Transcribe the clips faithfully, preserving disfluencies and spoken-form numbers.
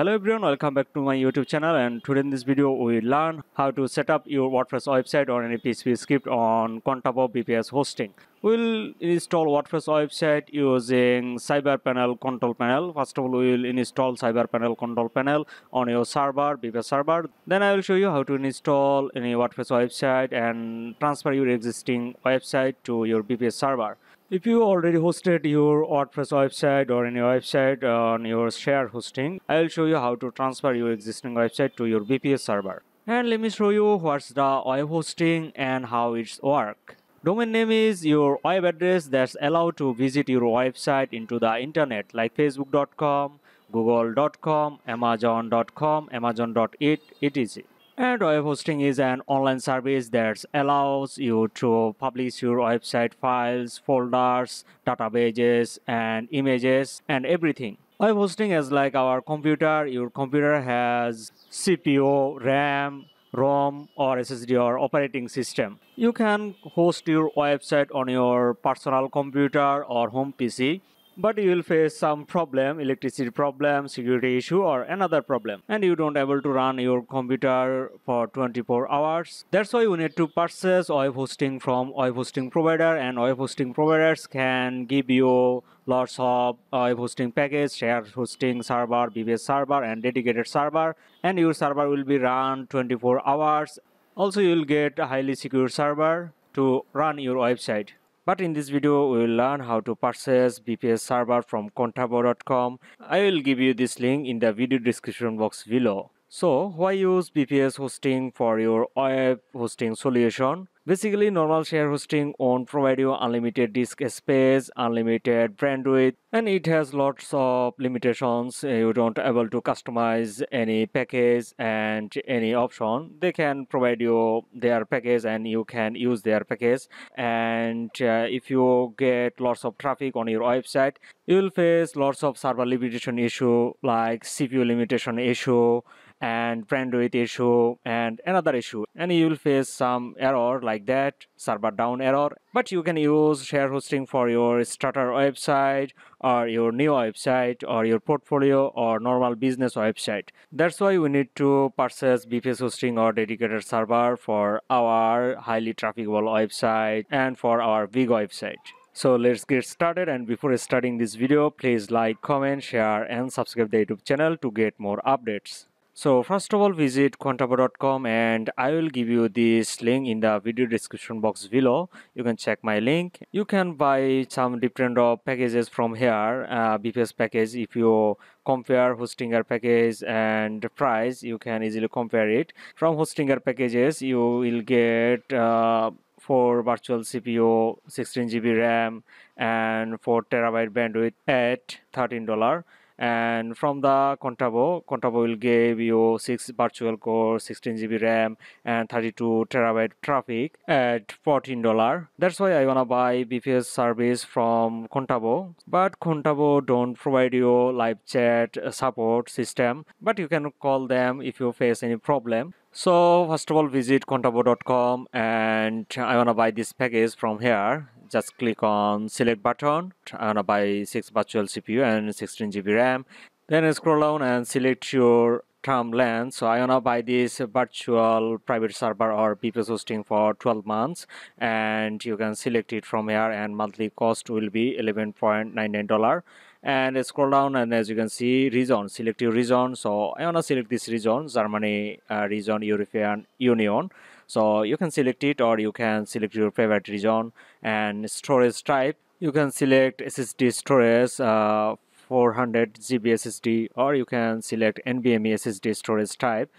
Hello everyone, welcome back to my YouTube channel, and today in this video we learn how to set up your WordPress website or any P H P script on Contabo V P S hosting. We'll install WordPress website using CyberPanel control panel. First of all, we will install CyberPanel control panel on your server, V P S server. Then I will show you how to install any WordPress website and transfer your existing website to your V P S server. If you already hosted your WordPress website or any website on your shared hosting, I will show you how to transfer your existing website to your V P S server. And let me show you what's the web hosting and how it's work. Domain name is your web address that's allowed to visit your website into the internet, like facebook dot com, google dot com, amazon dot com, amazon dot it, et cetera. And web hosting is an online service that allows you to publish your website files, folders, databases, and images, and everything. Web hosting is like our computer. Your computer has C P U, RAM, ROM, or S S D, or operating system. You can host your website on your personal computer or home P C. But you will face some problem, electricity problem, security issue, or another problem, and you don't able to run your computer for twenty-four hours. That's why you need to purchase web hosting from web hosting provider, and web hosting providers can give you lots of web hosting package, shared hosting server, V P S server, and dedicated server, and your server will be run twenty-four hours. Also, you will get a highly secure server to run your website. But in this video, we will learn how to purchase V P S server from contabo dot com. I will give you this link in the video description box below. So, why use V P S hosting for your web hosting solution? Basically, normal share hosting won't provide you unlimited disk space, unlimited bandwidth, and it has lots of limitations. You don't able to customize any package and any option. They can provide you their package and you can use their package. And uh, if you get lots of traffic on your website, you will face lots of server limitation issue, like C P U limitation issue, and bandwidth issue, and another issue, and you will face some error like that, server down error. But you can use share hosting for your starter website or your new website or your portfolio or normal business website. That's why we need to purchase V P S hosting or dedicated server for our highly trafficable website and for our big website. So let's get started, and before starting this video, please like, comment, share, and subscribe the YouTube channel to get more updates. So first of all, visit contabo dot com, and I will give you this link in the video description box below. You can check my link. You can buy some different packages from here, uh, V P S package. If you compare Hostinger package and price, you can easily compare it. From Hostinger packages, you will get uh, four virtual C P U, sixteen G B RAM, and four terabyte bandwidth at thirteen dollars. And from the Contabo, Contabo will give you six virtual cores, sixteen G B RAM, and thirty-two terabyte traffic at fourteen dollars. That's why I wanna buy V P S service from Contabo. But Contabo don't provide you live chat support system, but you can call them if you face any problem. So first of all, visit contabo dot com, and I wanna buy this package from here. Just click on select button. I wanna buy six virtual C P U and sixteen G B RAM. Then I scroll down and select your term length. So I wanna buy this virtual private server or V P S hosting for twelve months, and you can select it from here, and monthly cost will be eleven ninety-nine dollars. And I scroll down, and as you can see, region, select your region. So I wanna select this region, Germany uh, region, European Union. So you can select it, or you can select your favorite region. And storage type, you can select S S D storage, uh, four hundred G B S S D, or you can select NVMe S S D storage type.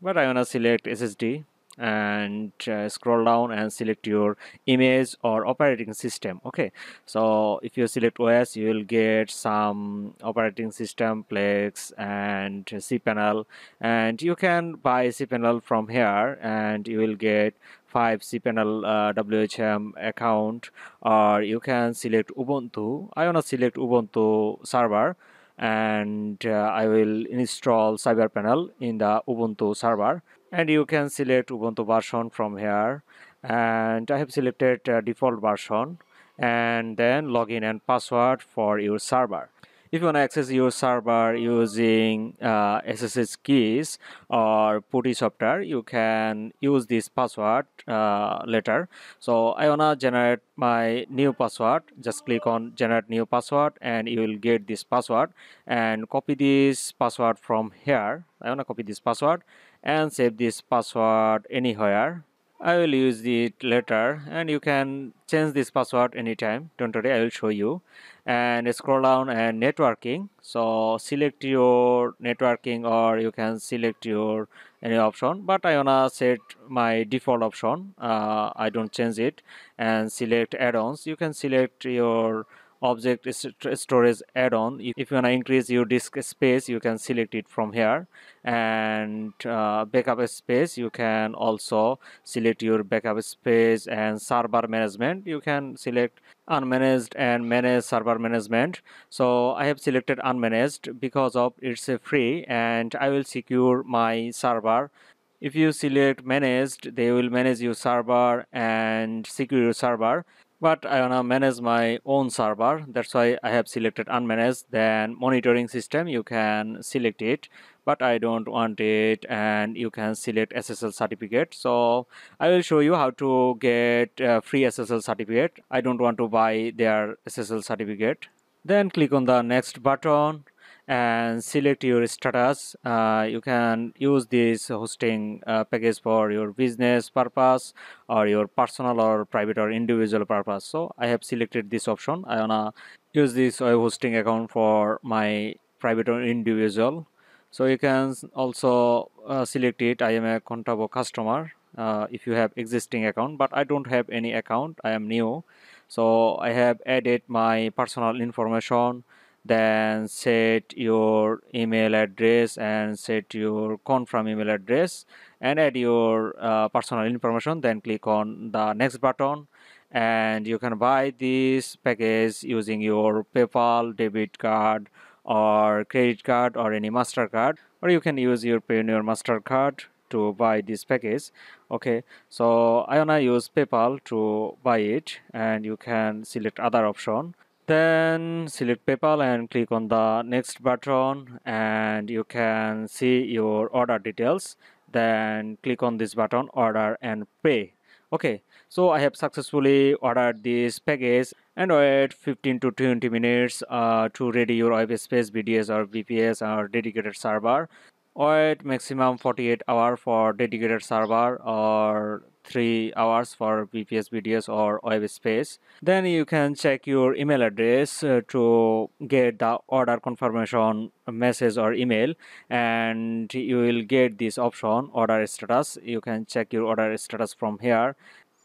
But I wanna select S S D, and uh, scroll down and select your image or operating system. Okay, so if you select O S, you will get some operating system, Plex and cPanel, and you can buy cPanel from here, and you will get five cPanel uh, W H M account, or you can select Ubuntu. I wanna select Ubuntu server, and uh, I will install CyberPanel in the Ubuntu server, and you can select Ubuntu version from here, and I have selected uh, default version, and then login and password for your server. If you want to access your server using uh, S S H keys or PuTTY software, you can use this password uh, later. So I want to generate my new password. Just click on generate new password and you will get this password, and copy this password from here. I want to copy this password and save this password anywhere. I will use it later, and you can change this password anytime. Don't worry, I will show you. And scroll down and networking. So select your networking, or you can select your any option. But I wanna set my default option. Uh, I don't change it. And select add-ons. You can select your object storage add-on. If you want to increase your disk space, you can select it from here, and uh, backup space, you can also select your backup space. And server management, you can select unmanaged and manage server management. So I have selected unmanaged because of it's free, and I will secure my server. If you select managed, they will manage your server and secure your server. But I want to manage my own server, that's why I have selected unmanaged. Then monitoring system, you can select it, but I don't want it. And you can select S S L certificate. So I will show you how to get a free S S L certificate. I don't want to buy their S S L certificate. Then click on the next button and select your status. Uh, you can use this hosting uh, package for your business purpose or your personal or private or individual purpose. So I have selected this option. I wanna use this web hosting account for my private or individual. So you can also uh, select it. I am a Contabo customer. Uh, if you have existing account, but I don't have any account. I am new. So I have added my personal information. Then set your email address and set your confirm email address and add your uh, personal information. Then click on the next button, and you can buy this package using your PayPal, debit card or credit card or any Mastercard, or you can use your Payoneer Mastercard to buy this package. Okay, so I wanna use PayPal to buy it, and you can select other option. Then select PayPal and click on the next button, and you can see your order details. Then click on this button, order and pay. Okay, so I have successfully ordered this package, and wait fifteen to twenty minutes uh, to ready your web space, V D S or V P S or dedicated server. Wait maximum forty-eight hours for dedicated server or three hours for V P S, V D S or web space. Then you can check your email address uh, to get the order confirmation message or email, and you will get this option, order status. You can check your order status from here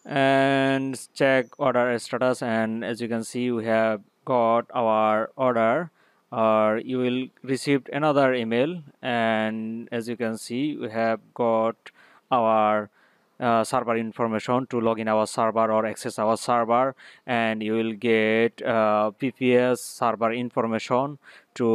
and check order status, and as you can see, we have got our order. Or you will receive another email, and as you can see, we have got our Uh, server information to log in our server or access our server, and you will get uh, V P S server information to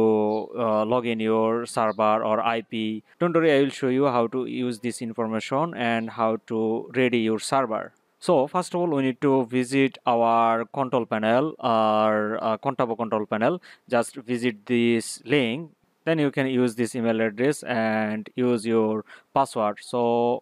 uh, log in your server or I P. Don't worry, I will show you how to use this information and how to ready your server. So first of all, we need to visit our control panel or uh, Contabo control panel. Just visit this link, then you can use this email address and use your password. So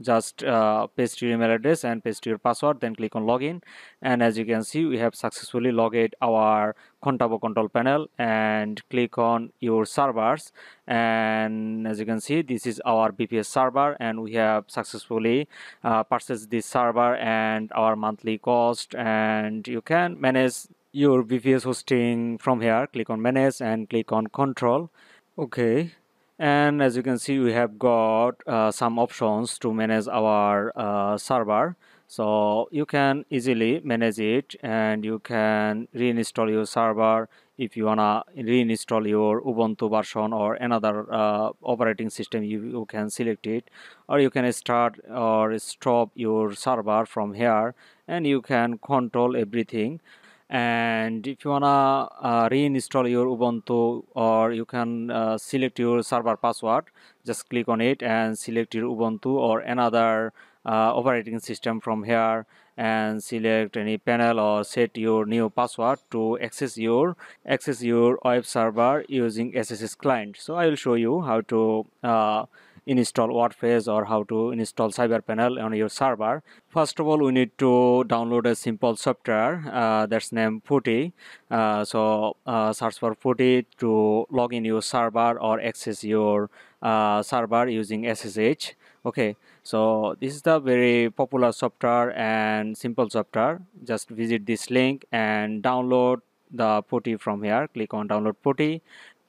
just uh, paste your email address and paste your password, then click on login, and as you can see, we have successfully logged our Contabo control panel. And click on your servers, and as you can see, this is our V P S server, and we have successfully uh, purchased this server and our monthly cost. And you can manage your V P S hosting from here. Click on manage and click on control. Okay, and as you can see, we have got uh, some options to manage our uh, server. So you can easily manage it, and you can reinstall your server if you wanna reinstall your Ubuntu version or another uh, operating system. You, you can select it, or you can start or stop your server from here, and you can control everything. And if you wanna uh, reinstall your Ubuntu, or you can uh, select your server password. Just click on it and select your Ubuntu or another uh, operating system from here and select any panel or set your new password to access your access your web server using S S H client. So I will show you how to uh, install WordPress or how to install CyberPanel on your server. First of all, we need to download a simple software uh, that's named PuTTY. Uh, so uh, search for PuTTY to log in your server or access your uh, server using S S H. Okay, so this is the very popular software and simple software. Just visit this link and download the PuTTY from here. Click on download PuTTY.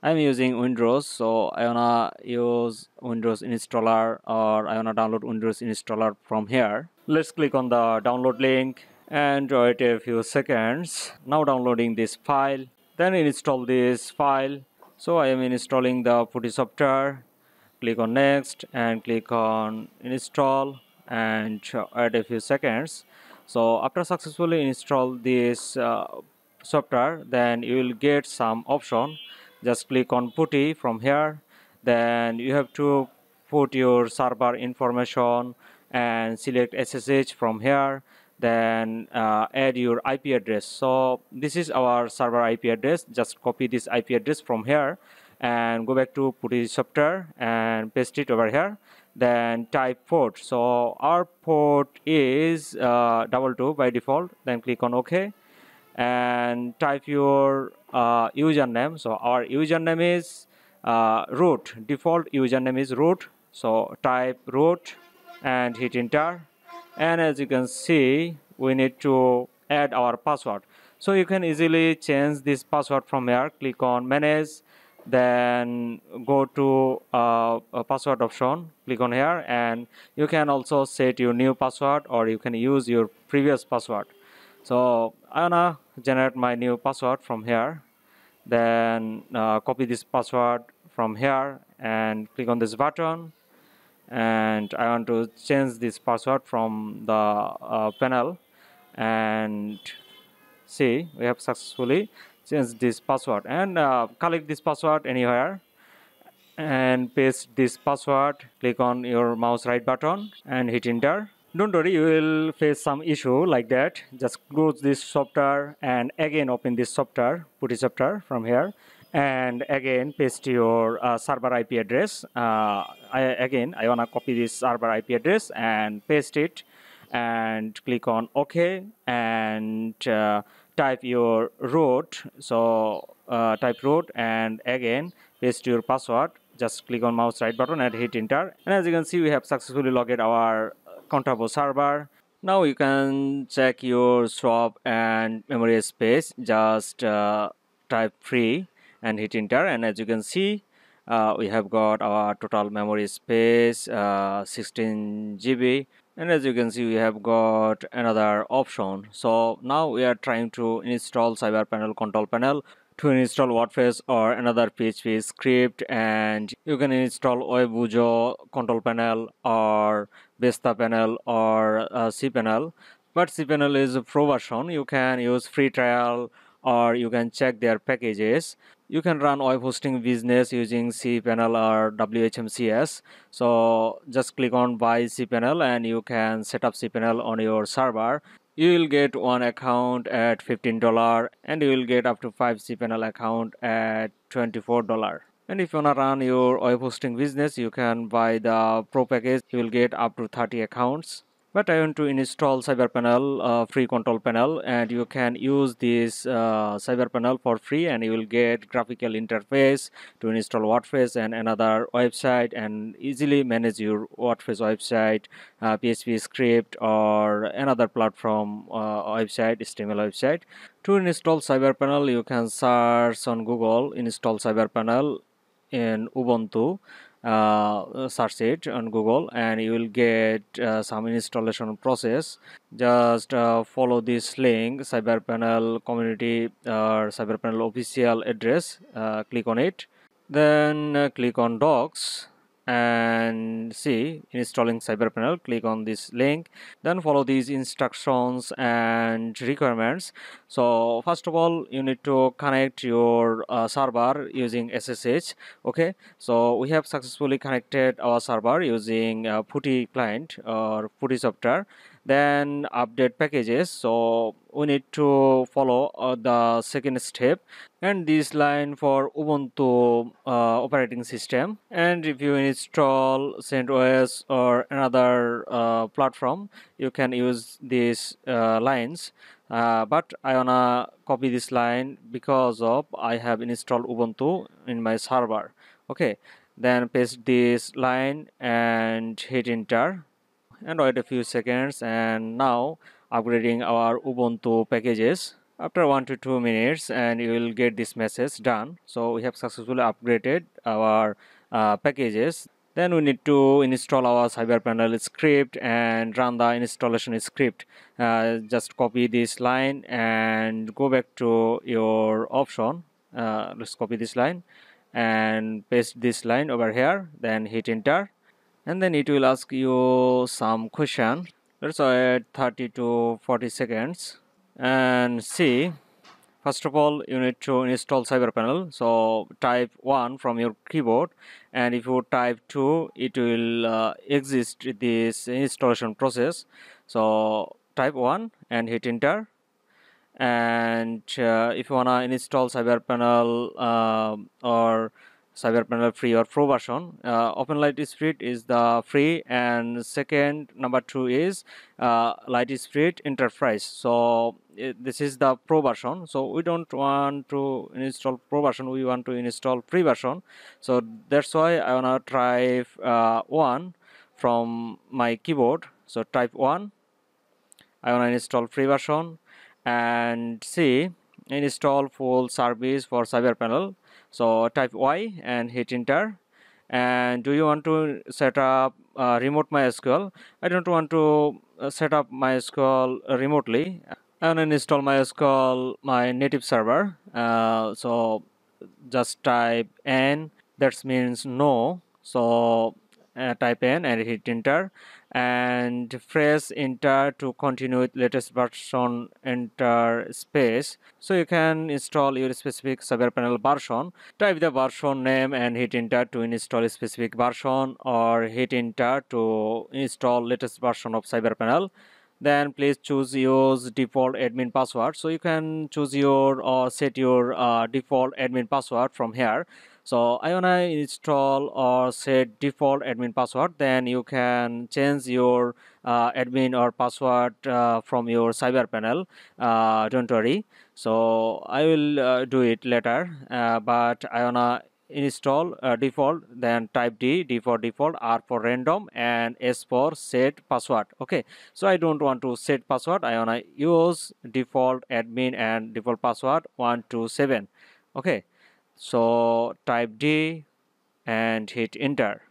I'm using Windows, so I wanna use Windows installer, or I wanna download Windows installer from here. Let's click on the download link and wait a few seconds. Now downloading this file, then install this file. So I am installing the PuTTY software. Click on next and click on install and wait a few seconds. So after successfully install this uh, software, then you will get some option. Just click on PuTTY from here. Then you have to put your server information and select S S H from here. Then uh, add your I P address. So this is our server I P address. Just copy this I P address from here and go back to PuTTY software and paste it over here. Then type port. So our port is uh, double two by default. Then click on OK and type your uh, username. So our username is uh, root. Default username is root, so type root and hit enter. And as you can see, we need to add our password, so you can easily change this password from here. Click on manage, then go to uh, a password option. Click on here and you can also set your new password, or you can use your previous password. So I wanna generate my new password from here. Then uh, copy this password from here and click on this button. And I want to change this password from the uh, panel. And see, we have successfully changed this password. And uh, collect this password anywhere and paste this password. Click on your mouse right button and hit enter. Don't worry, you will face some issue like that. Just close this software and again open this software, PuTTY software from here, and again paste your uh, server I P address. Uh, I, again, I wanna copy this server I P address and paste it, and click on OK and uh, type your root. So uh, type root and again paste your password. Just click on mouse right button and hit enter. And as you can see, we have successfully logged our Contabo server. Now you can check your swap and memory space. Just uh, type free and hit enter. And as you can see, uh, we have got our total memory space uh, sixteen G B. And as you can see, we have got another option. So now we are trying to install CyberPanel control panel. To install WordPress or another P H P script, and you can install Zoho control panel or Vesta panel or uh, cPanel. But cPanel is a pro version. You can use free trial or you can check their packages. You can run web hosting business using cPanel or W H M C S. So just click on buy cPanel and you can set up cPanel on your server. You will get one account at fifteen dollars and you will get up to five cPanel account at twenty-four dollars. And if you wanna run your web hosting business, you can buy the pro package. You will get up to thirty accounts. But I want to install CyberPanel uh, free control panel, and you can use this uh, CyberPanel for free, and you will get graphical interface to install WordPress and another website and easily manage your WordPress website, uh, P H P script or another platform uh, website, H T M L website. To install CyberPanel, you can search on Google install CyberPanel in Ubuntu. Uh, search it on Google and you will get uh, some installation process. Just uh, follow this link, CyberPanel community or CyberPanel official address. Uh, click on it, then uh, click on docs and see installing CyberPanel. Click on this link, then follow these instructions and requirements. So first of all, you need to connect your uh, server using S S H. Okay, so we have successfully connected our server using uh, PuTTY client or PuTTY software. Then update packages, so we need to follow uh, the second step and this line for Ubuntu uh, operating system. And if you install CentOS or another uh, platform, you can use these uh, lines, uh, but I wanna copy this line because of I have installed Ubuntu in my server. Okay, then paste this line and hit enter and wait a few seconds, and now upgrading our Ubuntu packages. After one to two minutes, and you will get this message done. So we have successfully upgraded our uh, packages. Then we need to install our CyberPanel script and run the installation script. Uh, just copy this line and go back to your option. Uh, let's copy this line and paste this line over here, then hit enter. And then it will ask you some question. Let's wait thirty to forty seconds and see. First of all, you need to install CyberPanel. So type one from your keyboard, and if you type two, it will uh, exist this installation process. So type one and hit enter. And uh, if you wanna install CyberPanel uh, or CyberPanel free or pro version, uh, OpenLight Spirit is the free, and second number two is uh, Light Spirit Enterprise. So it, this is the pro version. So we don't want to install pro version, we want to install free version. So that's why I wanna type uh, one from my keyboard. So type one, I wanna install free version and see install full service for CyberPanel. So type Y and hit enter. And do you want to set up uh, remote MySQL? I don't want to uh, set up MySQL remotely. I want to install MySQL my native server. Uh, so just type N, that means no. So uh, type N and hit enter. And press enter to continue with latest version, enter space. So you can install your specific CyberPanel version. Type the version name and hit enter to install a specific version, or hit enter to install latest version of CyberPanel. Then please choose use default admin password. So you can choose your or set your uh, default admin password from here. So I wanna install or set default admin password. Then you can change your uh, admin or password uh, from your CyberPanel. Uh, don't worry. So I will uh, do it later. Uh, but I wanna install uh, default, then type D, D for default, R for random, and S for set password. Okay, so I don't want to set password, I wanna use default admin and default password one two seven. Okay, so type D and hit enter.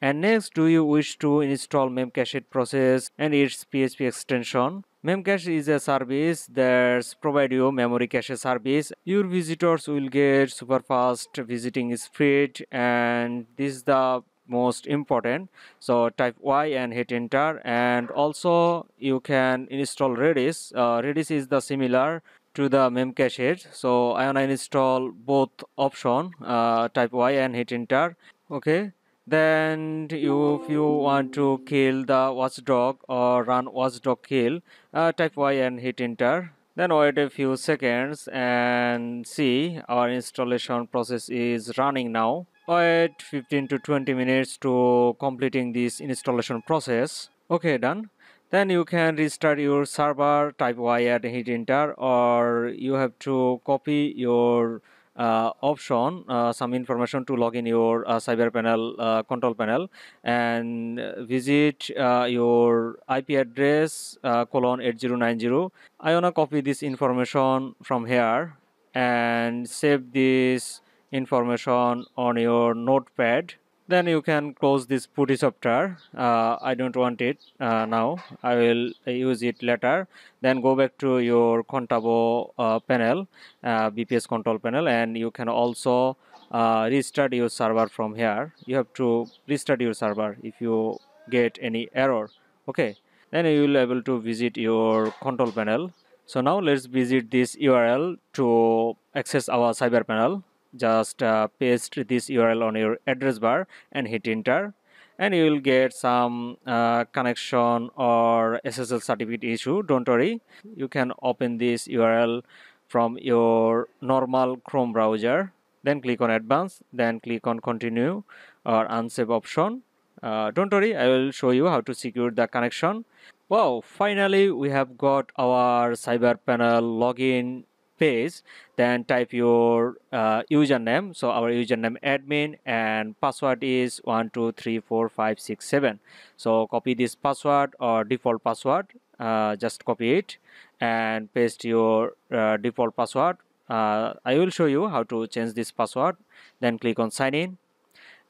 And next, do you wish to install Memcached process and its P H P extension? Memcache is a service that provides you memory cache service. Your visitors will get super fast visiting speed, and this is the most important. So type Y and hit enter. And also you can install Redis. Uh, Redis is the similar to the Memcached. So I wanna install both option. Uh, type Y and hit enter. Okay. Then you, if you want to kill the watchdog or run watchdog kill, uh, type Y and hit enter. Then wait a few seconds and see our installation process is running now. Wait fifteen to twenty minutes to completing this installation process. Okay, done. Then you can restart your server, type Y and hit enter, or you have to copy your Uh, option uh, some information to log in your uh, CyberPanel uh, control panel and visit uh, your I P address uh, colon eight zero nine zero. I wanna copy this information from here and save this information on your notepad. Then you can close this PuTTY software. Uh, I don't want it uh, now. I will use it later. Then go back to your Contabo uh, panel, uh, V P S control panel, and you can also uh, restart your server from here. You have to restart your server if you get any error. Okay, then you will be able to visit your control panel. So now let's visit this U R L to access our cyber panel. Just uh, paste this U R L on your address bar and hit enter, and you will get some uh, connection or S S L certificate issue. Don't worry, you can open this U R L from your normal Chrome browser. Then click on advanced, then click on continue or unsave option. Uh, don't worry, I will show you how to secure the connection. Wow, finally we have got our cyber panel login page. Then type your uh, username. So our username admin and password is one two three four five six seven. So copy this password or default password, uh, just copy it and paste your uh, default password. uh, I will show you how to change this password. Then click on sign in,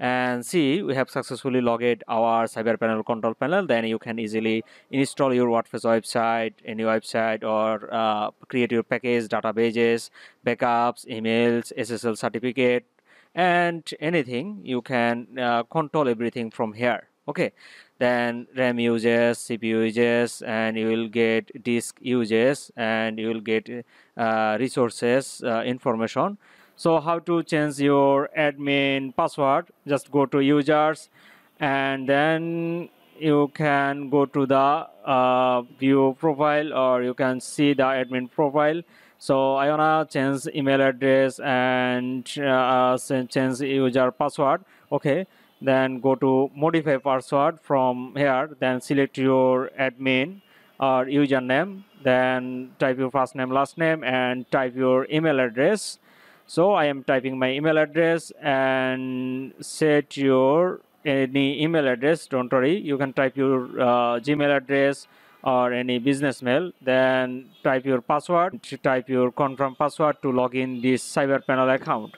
and see, we have successfully logged our cyber panel control panel. Then you can easily install your WordPress website, any website, or uh, create your package, databases, backups, emails, S S L certificate, and anything. You can uh, control everything from here. Okay, then RAM uses, C P U uses, and you will get disk uses, and you will get uh, resources uh, information. So how to change your admin password? Just go to users, and then you can go to the uh, view profile, or you can see the admin profile. So I wanna change email address and uh, change user password. Okay, then go to modify password from here, then select your admin or username, then type your first name, last name, and type your email address. So I am typing my email address, and set your any email address. Don't worry, you can type your uh, Gmail address or any business mail. Then type your password, type your confirm password to log in this cyber panel account.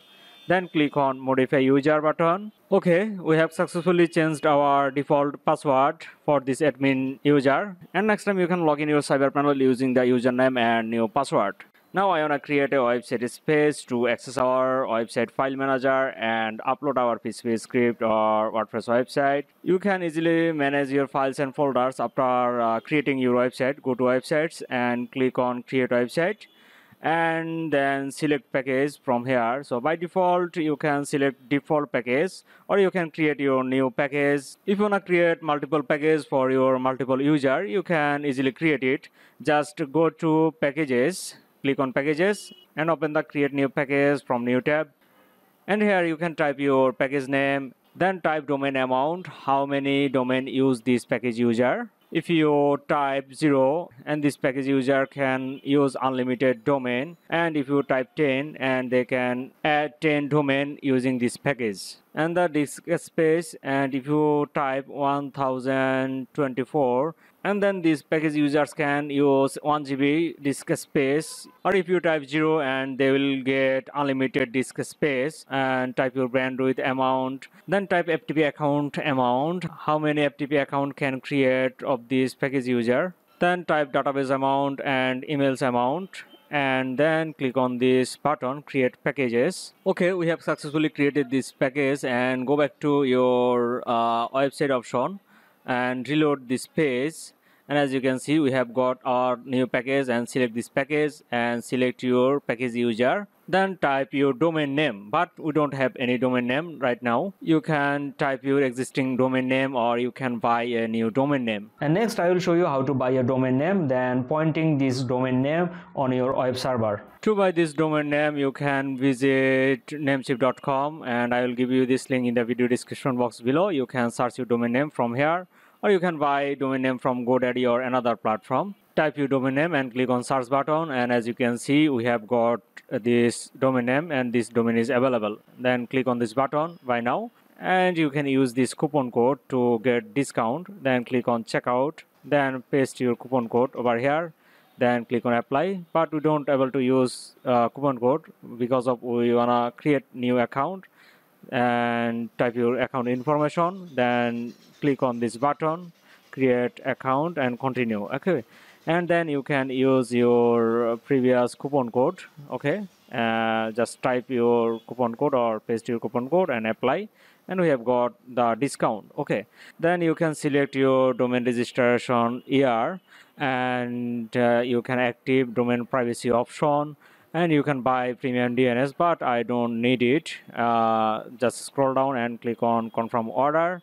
Then click on modify user button. Okay, we have successfully changed our default password for this admin user, and next time you can log in your cyber panel using the username and new password. Now I want to create a website space to access our website file manager and upload our P H P script or WordPress website. You can easily manage your files and folders after uh, creating your website. Go to websites and click on create website, and then select package from here. So by default you can select default package, or you can create your new package. If you want to create multiple packages for your multiple user, you can easily create it. Just go to packages, click on packages, and open the create new package from new tab, and here you can type your package name, then type domain amount, how many domain use this package user. If you type zero, and this package user can use unlimited domain, and if you type ten, and they can add ten domain using this package, and the disk space, and if you type one thousand twenty-four, and then these package users can use one G B disk space, or if you type zero, and they will get unlimited disk space. And type your bandwidth amount, then type F T P account amount, how many F T P account can create of this package user. Then type database amount and emails amount, and then click on this button, create packages. Okay, we have successfully created this package, and go back to your uh, website option and reload this page. And as you can see, we have got our new package, and select this package and select your package user. Then type your domain name, but we don't have any domain name right now. You can type your existing domain name, or you can buy a new domain name. And next I will show you how to buy a domain name, then pointing this domain name on your web server. To buy this domain name, you can visit namecheap dot com, and I will give you this link in the video description box below. You can search your domain name from here, or you can buy domain name from GoDaddy or another platform. Type your domain name and click on search button, and as you can see, we have got this domain name, and this domain is available. Then click on this button buy now, and you can use this coupon code to get discount. Then click on checkout, then paste your coupon code over here, then click on apply. But we don't able to use uh, coupon code because of we wanna create new account. And type your account information, then click on this button, create account, and continue. Okay, and then you can use your previous coupon code. Okay, Uh, just type your coupon code or paste your coupon code and apply, and we have got the discount. Okay, then you can select your domain registration year, and uh, you can active domain privacy option, and you can buy premium D N S, but I don't need it. Uh, just scroll down and click on confirm order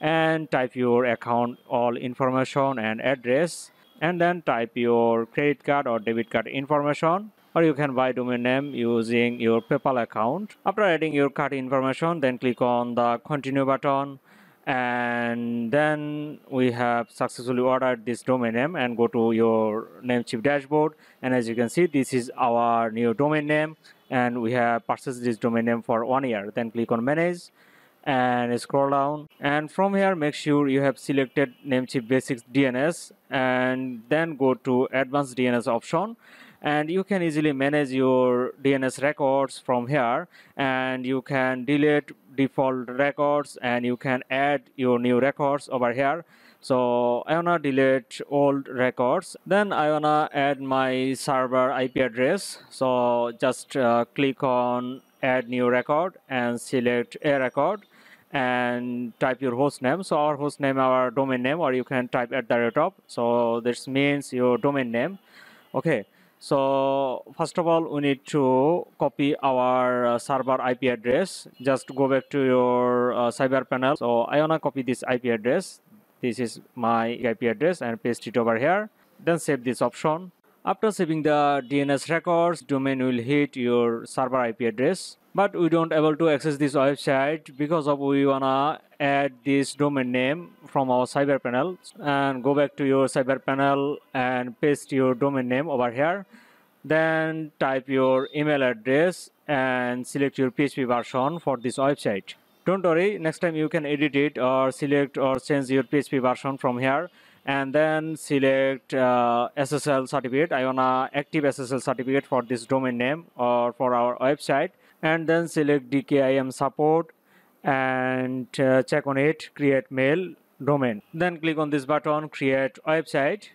and type your account all information and address, and then type your credit card or debit card information, or you can buy domain name using your PayPal account. After adding your card information, then click on the continue button, and then we have successfully ordered this domain name, and go to your Namecheap dashboard, and as you can see, this is our new domain name, and we have purchased this domain name for one year. Then click on manage and scroll down, and from here make sure you have selected Namecheap Basics D N S, and then go to Advanced D N S option, and you can easily manage your D N S records from here, and you can delete default records and you can add your new records over here. So I wanna delete old records, then I wanna add my server I P address. So just uh, click on add new record and select a record and type your host name. So our host name, our domain name, or you can type at the rate of. So this means your domain name. Okay, so first of all we need to copy our uh, server I P address. Just go back to your uh, CyberPanel. So I wanna copy this I P address. This is my I P address, and paste it over here, then save this option. After saving the D N S records, domain will hit your server I P address, but we don't able to access this website because of we wanna add this domain name from our cyber panel. And go back to your cyber panel and paste your domain name over here, then type your email address and select your P H P version for this website. Don't worry, next time you can edit it or select or change your P H P version from here, and then select uh, S S L certificate. I wanna active S S L certificate for this domain name or for our website, and then select D K I M support and uh, check on it, create mail domain. Then click on this button, create website,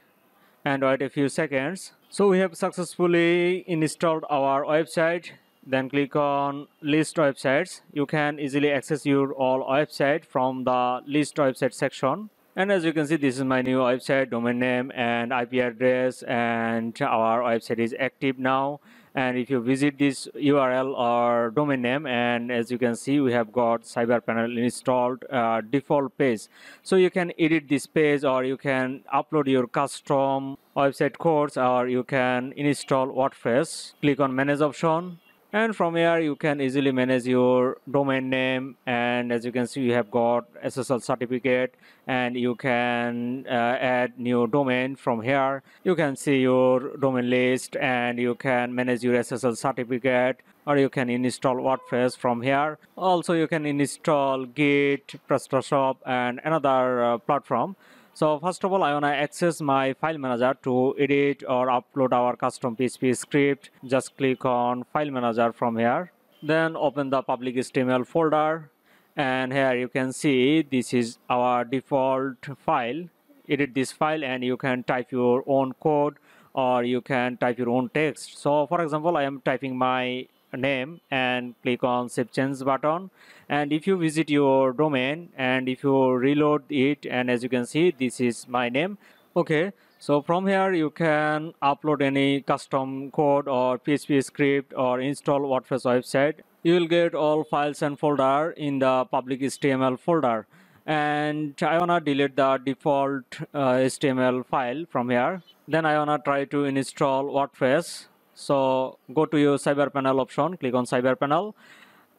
and wait a few seconds. So we have successfully installed our website. Then click on list websites. You can easily access your all website from the list website section. And as you can see, this is my new website, domain name and I P address, and our website is active now. And if you visit this U R L or domain name, and as you can see, we have got CyberPanel installed uh, default page. So you can edit this page, or you can upload your custom website codes, or you can install WordPress. Click on manage option, and from here you can easily manage your domain name, and as you can see you have got S S L certificate, and you can uh, add new domain from here. You can see your domain list, and you can manage your S S L certificate, or you can install WordPress from here. Also you can install Git, PrestaShop, and another uh, platform. So first of all, I want to access my file manager to edit or upload our custom P H P script. Just click on file manager from here. Then open the public H T M L folder. And here you can see this is our default file. Edit this file, and you can type your own code, or you can type your own text. So for example, I am typing my name, and click on save change button, and if you visit your domain and if you reload it, and as you can see this is my name. Okay, so from here you can upload any custom code or P H P script or install WordPress website. You will get all files and folder in the public H T M L folder, and I wanna delete the default uh, H T M L file from here. Then I wanna try to install WordPress. So go to your cyber panel option, click on cyber panel,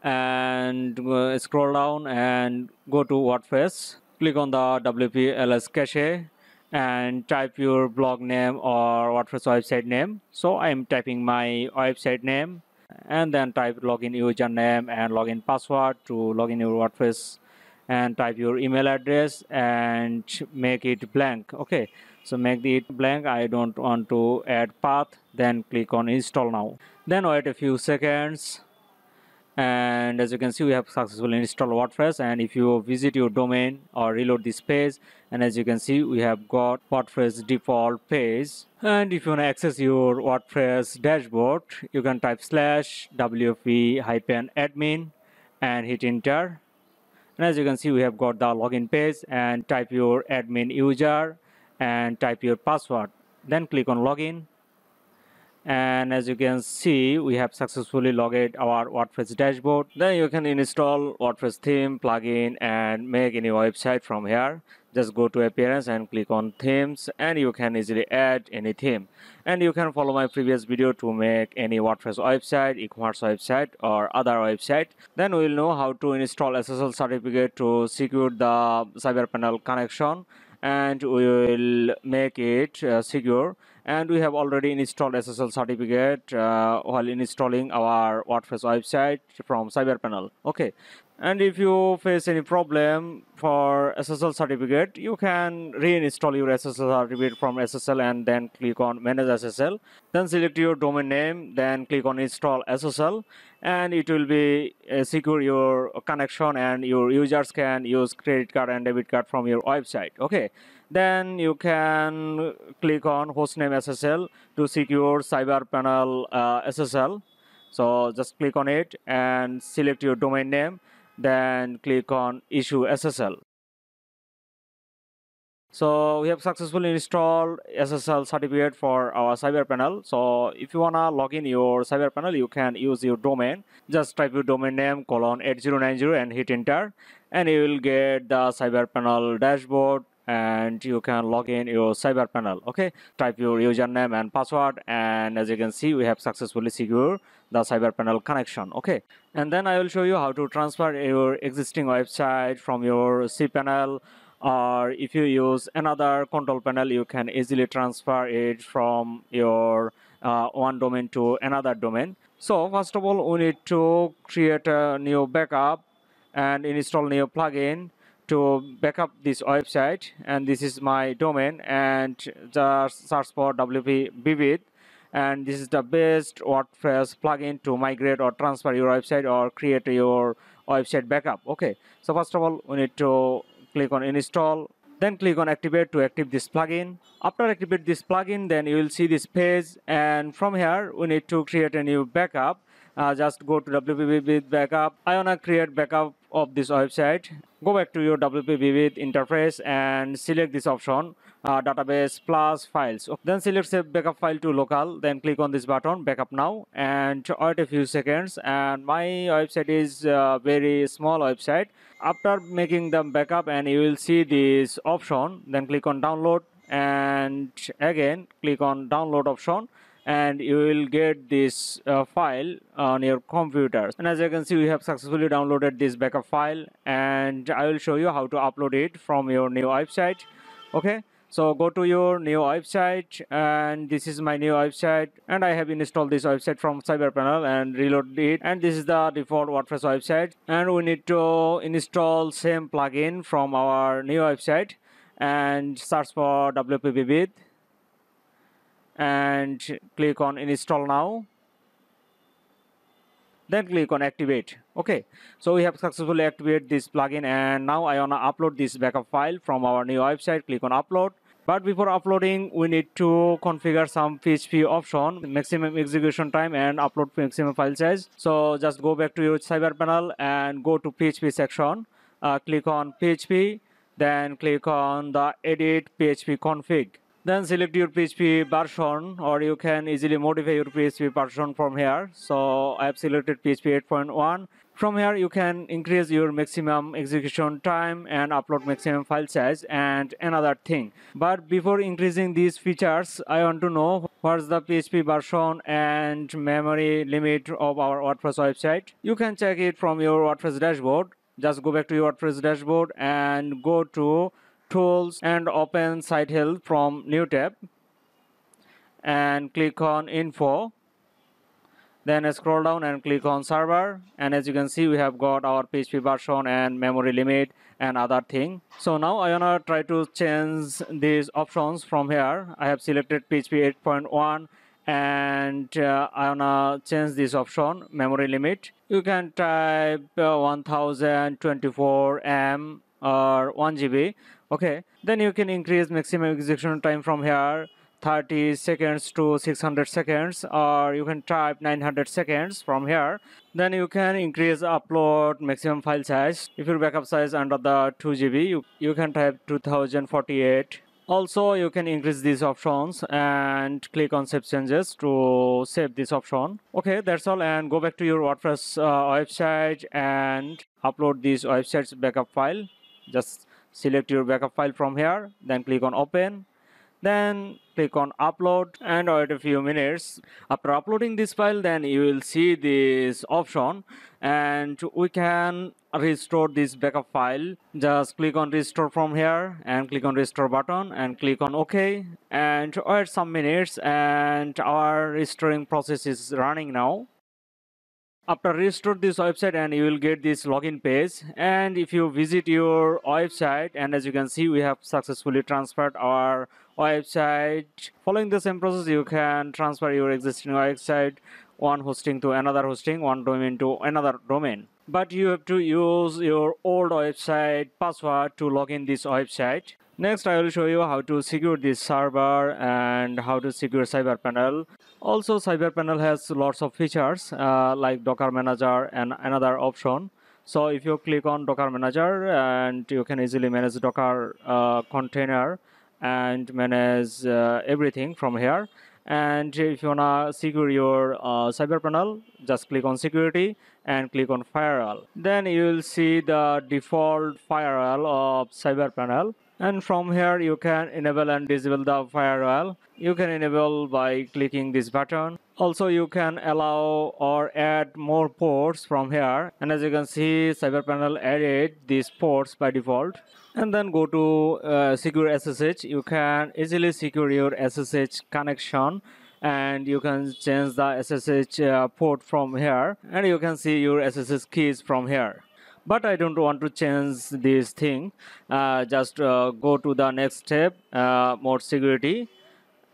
and uh, scroll down and go to WordPress. Click on the W P L S cache and type your blog name or WordPress website name. So I am typing my website name, and then type login username and login password to login your WordPress, and type your email address and make it blank. Okay, so make it blank. I don't want to add path. Then click on install now. Then wait a few seconds, And as you can see, we have successfully installed WordPress. And if you visit your domain or reload this page, and as you can see, we have got WordPress default page. And if you want to access your WordPress dashboard, you can type slash wp hyphen admin and hit enter. And as you can see, we have got the login page, and type your admin user and type your password. Then click on login. And as you can see, we have successfully logged our WordPress dashboard. Then you can install WordPress theme, plugin, and make any website from here. Just go to appearance and click on themes, and you can easily add any theme. And you can follow my previous video to make any WordPress website, e-commerce website, or other website. Then we will know how to install S S L certificate to secure the CyberPanel connection, and we will make it uh, secure. And we have already installed S S L certificate uh, while installing our WordPress website from CyberPanel. Okay, and if you face any problem for S S L certificate, you can reinstall your S S L certificate from S S L and then click on manage S S L. Then select your domain name, then click on install S S L, and it will be uh, secure your connection, and your users can use credit card and debit card from your website. Okay, then you can click on hostname S S L to secure CyberPanel uh, S S L. So just click on it and select your domain name, then click on issue S S L. So we have successfully installed S S L certificate for our CyberPanel. So if you wanna log in your CyberPanel, you can use your domain. Just type your domain name colon eight zero nine zero and hit enter, and you will get the CyberPanel dashboard. And you can log in your CyberPanel. Okay, type your username and password, and as you can see, we have successfully secured the CyberPanel connection. Okay, and then I will show you how to transfer your existing website from your cPanel, or if you use another control panel, you can easily transfer it from your uh, one domain to another domain. So first of all, we need to create a new backup and install new plugin to back up this website, and this is my domain, and just search for W P Vivid, and this is the best WordPress plugin to migrate or transfer your website or create your website backup. Okay, so first of all, we need to click on install, then click on activate to activate this plugin. After activate this plugin, then you will see this page, and from here we need to create a new backup. Uh, just go to W P Vivid backup. I wanna create backup of this website. Go back to your W P Vivid interface and select this option, uh, database plus files. Okay. Then select save backup file to local. Then click on this button, backup now, and wait a few seconds. And my website is a very small website. After making the backup, and you will see this option. Then click on download, and again click on download option. And you will get this uh, file on your computer. And as you can see, we have successfully downloaded this backup file, and I will show you how to upload it from your new website. Okay, so go to your new website, and this is my new website, and I have installed this website from CyberPanel and reloaded it, and this is the default WordPress website, and we need to install same plugin from our new website, and search for W P Vivid and click on install now, then click on activate. Okay, so we have successfully activated this plugin, and now I wanna upload this backup file from our new website. Click on upload, but before uploading we need to configure some P H P option, maximum execution time and upload maximum file size. So just go back to your CyberPanel and go to P H P section, uh, click on P H P, then click on the edit P H P config. Then select your P H P version, or you can easily modify your P H P version from here. So I have selected P H P eight point one. From here you can increase your maximum execution time and upload maximum file size and another thing. But before increasing these features, I want to know what's the P H P version and memory limit of our WordPress website. You can check it from your WordPress dashboard. Just go back to your WordPress dashboard and go to Tools and open site health from new tab and click on info, then scroll down and click on server, and as you can see we have got our P H P version and memory limit and other thing. So now I wanna try to change these options from here. I have selected P H P eight point one, and uh, I wanna change this option memory limit you can type uh, one thousand twenty-four megabytes or one gigabyte. Okay, then you can increase maximum execution time from here thirty seconds to six hundred seconds, or you can type nine hundred seconds from here. Then you can increase upload maximum file size. If your backup size under the two gigabytes, you, you can type two thousand forty-eight. Also, you can increase these options and click on save changes to save this option. Okay, that's all, and go back to your WordPress uh, website and upload this website's backup file. Just select your backup file from here, then click on open. Then click on upload and wait a few minutes. After uploading this file, then you will see this option and we can restore this backup file. Just click on restore from here and click on restore button and click on OK and wait some minutes, and our restoring process is running now. After restore this website, and you will get this login page, and if you visit your website, and as you can see we have successfully transferred our website. Following the same process, you can transfer your existing website one hosting to another hosting, one domain to another domain, but you have to use your old website password to log in this website. Next, I will show you how to secure this server and how to secure CyberPanel. Also, CyberPanel has lots of features uh, like Docker Manager and another option. So if you click on Docker Manager, and you can easily manage Docker uh, container and manage uh, everything from here. And if you wanna secure your uh, CyberPanel, just click on security and click on firewall. Then you will see the default firewall of CyberPanel. And from here you can enable and disable the firewall. You can enable by clicking this button. Also, you can allow or add more ports from here. And as you can see, CyberPanel added these ports by default. And then go to uh, secure S S H. You can easily secure your S S H connection, and you can change the S S H uh, port from here. And you can see your S S H keys from here. But I don't want to change this thing. Uh, just uh, go to the next step, uh, more security,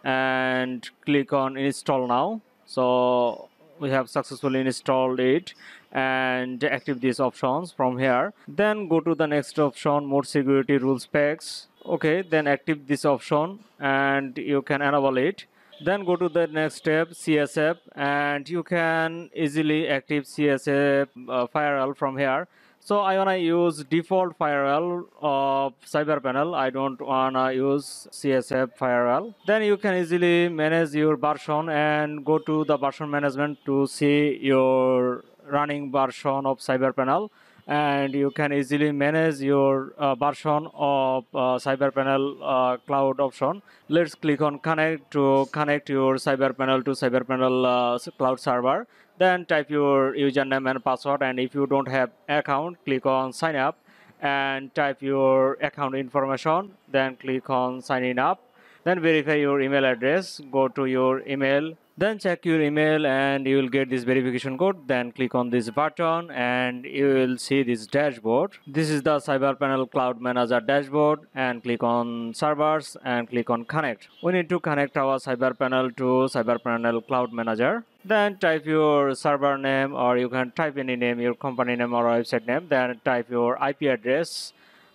and click on install now. So we have successfully installed it and active these options from here. Then go to the next option, more security rules packs. Okay, then active this option and you can enable it. Then go to the next step, C S F, and you can easily active C S F uh, firewall from here. So I wanna use default firewall of CyberPanel. I don't wanna use C S F firewall. Then you can easily manage your version and go to the version management to see your running version of CyberPanel. And you can easily manage your uh, version of uh, CyberPanel uh, cloud option. Let's click on connect to connect your CyberPanel to CyberPanel uh, cloud server. Then type your username and password, and if you don't have account, click on sign up and type your account information, then click on sign in up. Then verify your email address, go to your email, then check your email and you will get this verification code. Then click on this button and you will see this dashboard. This is the CyberPanel Cloud Manager dashboard, and click on servers and click on connect. We need to connect our CyberPanel to CyberPanel Cloud Manager. Then type your server name, or you can type any name, your company name or website name. Then type your I P address.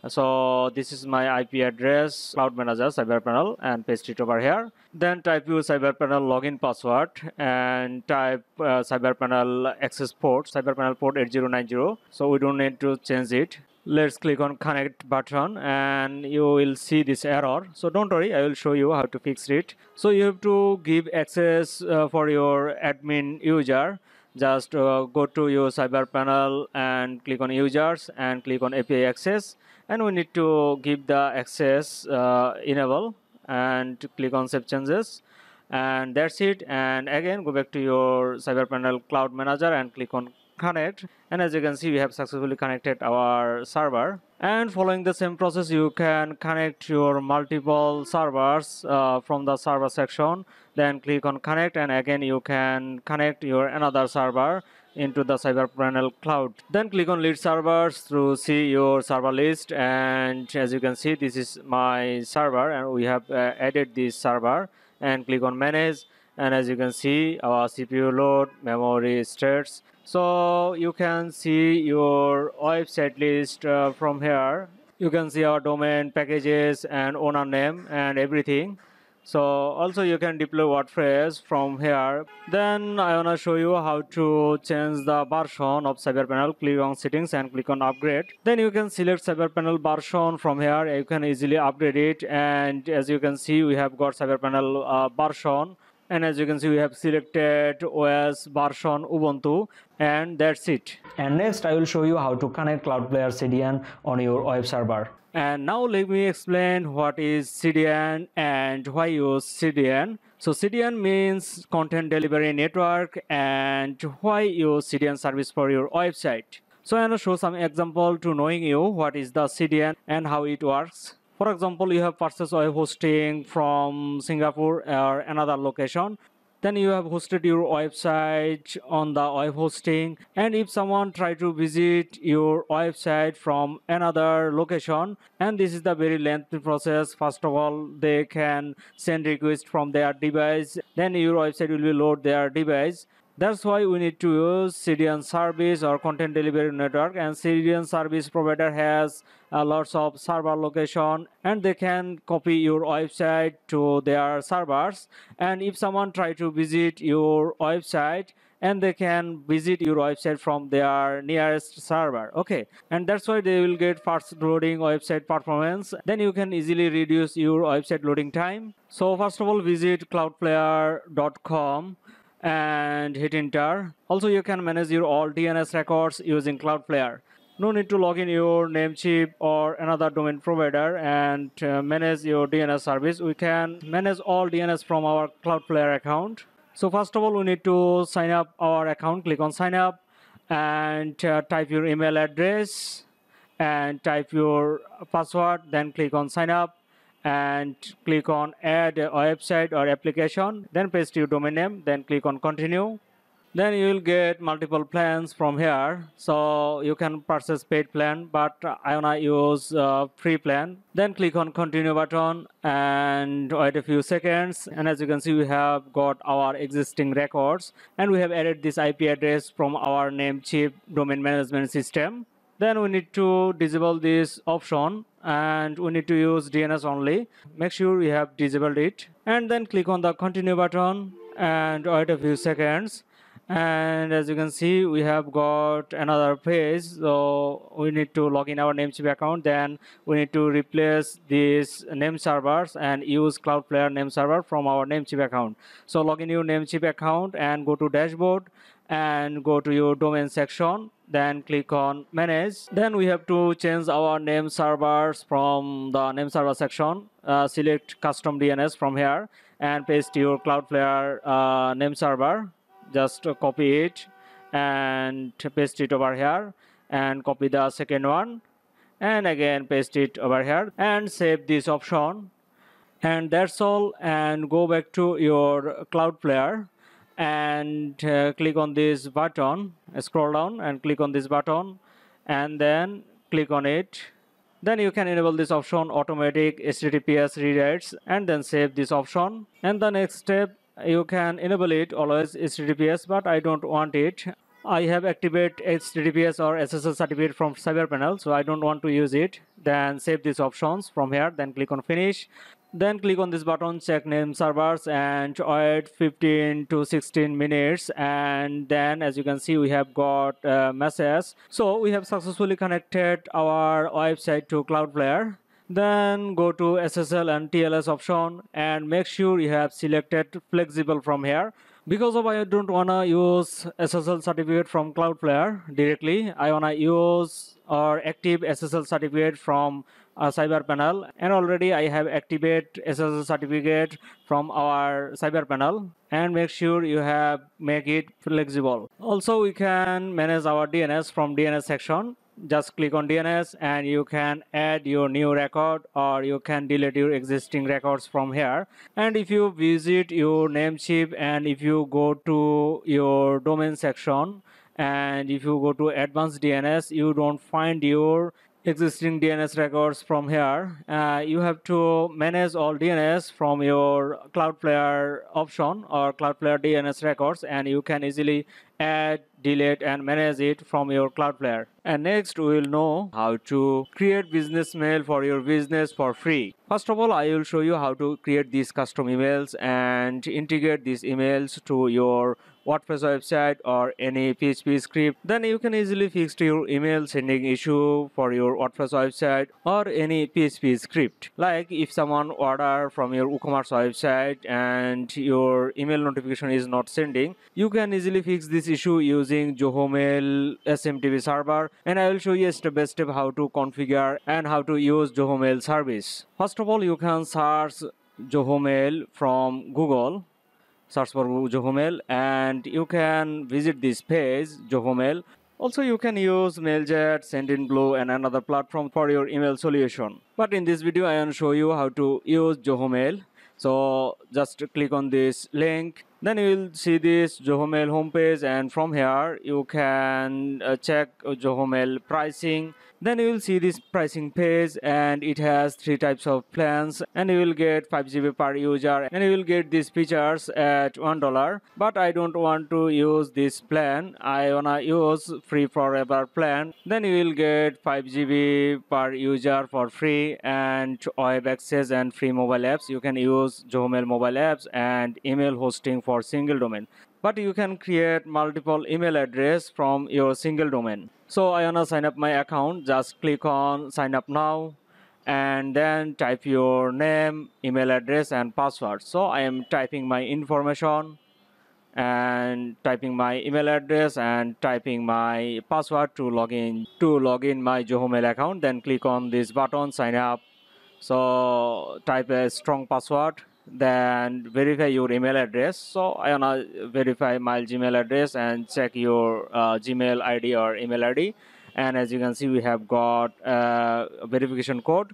So this is my I P address, Cloud Manager, CyberPanel, and paste it over here. Then type your CyberPanel login password and type uh, CyberPanel access port, CyberPanel port eight zero nine zero. So we don't need to change it. Let's click on connect button and you will see this error. So don't worry, I will show you how to fix it. So you have to give access uh, for your admin user. Just uh, go to your CyberPanel and click on users and click on A P I access, and we need to give the access uh, enable and click on save changes, and that's it. And again go back to your CyberPanel Cloud Manager and click on connect, and as you can see we have successfully connected our server. And following the same process, you can connect your multiple servers uh, from the server section. Then click on connect, and again you can connect your another server into the CyberPanel cloud. Then click on list servers to see your server list, and as you can see this is my server and we have uh, added this server, and click on manage. and as you can see, our C P U load, memory states. So you can see your website list uh, from here. You can see our domain, packages, and owner name and everything. So also you can deploy WordPress from here. Then I want to show you how to change the version of CyberPanel. Click on settings and click on upgrade. Then you can select CyberPanel version from here. You can easily upgrade it, and as you can see, we have got CyberPanel uh, version, and as you can see, we have selected O S version Ubuntu, and that's it. And next I will show you how to connect Cloudflare C D N on your web server. And now let me explain what is C D N and why use C D N. So C D N means Content Delivery Network, and why use C D N service for your website. So I will show some example to knowing you what is the C D N and how it works. For example, you have purchased web hosting from Singapore or another location. Then you have hosted your website on the web hosting, and if someone try to visit your website from another location, and this is the very lengthy process. First of all, they can send request from their device, then your website will be load their device. That's why we need to use C D N service or Content Delivery Network, and C D N service provider has uh, lots of server location, and they can copy your website to their servers. And if someone try to visit your website, and they can visit your website from their nearest server, okay? And that's why they will get fast loading website performance. Then you can easily reduce your website loading time. So first of all, visit cloudflare dot com and hit enter. Also, you can manage your all D N S records using Cloudflare. No need to log in your Namecheap or another domain provider and uh, manage your D N S service. We can manage all D N S from our Cloudflare account. So first of all, we need to sign up our account. Click on sign up and uh, type your email address and type your password. Then click on sign up and click on add a website or application, then paste your domain name, then click on continue. Then you will get multiple plans from here, so you can purchase paid plan, but I wanna use uh, free plan. Then click on continue button and wait a few seconds, and as you can see, we have got our existing records, and we have added this I P address from our Namecheap domain management system. Then we need to disable this option, and we need to use D N S only. Make sure we have disabled it, and then click on the continue button and wait a few seconds. And as you can see, we have got another page, so we need to log in our Namecheap account. Then we need to replace these name servers and use Cloudflare name server from our Namecheap account. So log in your Namecheap account and go to dashboard and go to your domain section. Then click on manage. Then we have to change our name servers from the name server section. Uh, select custom D N S from here and paste your Cloudflare uh, name server. Just copy it and paste it over here, and copy the second one and again paste it over here and save this option. And that's all, and go back to your Cloudflare and uh, click on this button, scroll down and click on this button and then click on it. Then you can enable this option, automatic H T T P S rewrites, and then save this option. And the next step, you can enable it always H T T P S, but I don't want it. I have activated H T T P S or S S L certificate from CyberPanel, so I don't want to use it. Then save these options from here, then click on finish. Then click on this button, check name servers, and wait fifteen to sixteen minutes. And then as you can see, we have got a message. So we have successfully connected our website to Cloudflare. Then go to S S L and T L S option and make sure you have selected flexible from here. Because of I don't wanna use S S L certificate from Cloudflare directly, I wanna use or active S S L certificate from uh, CyberPanel, and already I have activate S S L certificate from our CyberPanel, and make sure you have make it flexible. Also, we can manage our D N S from D N S section. Just click on D N S and you can add your new record, or you can delete your existing records from here. And if you visit your Namecheap and if you go to your domain section and if you go to advanced D N S, you don't find your existing D N S records from here. Uh, you have to manage all D N S from your Cloudflare option or Cloudflare D N S records, and you can easily add, delete, and manage it from your Cloudflare. And next, we will know how to create business mail for your business for free. First of all, I will show you how to create these custom emails and integrate these emails to your WordPress website or any P H P script. Then you can easily fix your email sending issue for your WordPress website or any P H P script. Like if someone order from your WooCommerce website and your email notification is not sending, you can easily fix this issue using Zoho Mail S M T P server, and I will show you step by step how to configure and how to use Zoho Mail service. First of all, you can search Zoho Mail from Google. Search for Zoho Mail and you can visit this page, Zoho Mail. Also, you can use MailJet, SendinBlue, and another platform for your email solution. But in this video, I will show you how to use Zoho Mail. So just click on this link. Then you will see this Zoho Mail homepage, and from here you can uh, check Zoho Mail pricing. Then you will see this pricing page, and it has three types of plans, and you will get five G B per user, and you will get these features at one dollar. But I don't want to use this plan. I wanna use free forever plan. Then you will get five G B per user for free and web access and free mobile apps. You can use Zoho Mail mobile apps and email hosting for for single domain, but you can create multiple email address from your single domain. So I wanna sign up my account. Just click on sign up now, and then type your name, email address, and password. So I am typing my information and typing my email address and typing my password to log in to log in my Zoho Mail account. Then click on this button, sign up. So type a strong password. Then verify your email address. So I wanna verify my Gmail address and check your uh, Gmail I D or email I D. And as you can see, we have got uh, a verification code.